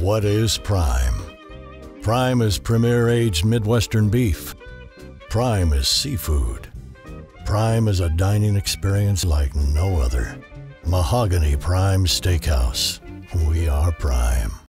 What is prime? Prime is premier aged Midwestern beef. Prime is seafood. Prime is a dining experience like no other. Mahogany Prime Steakhouse. We are prime.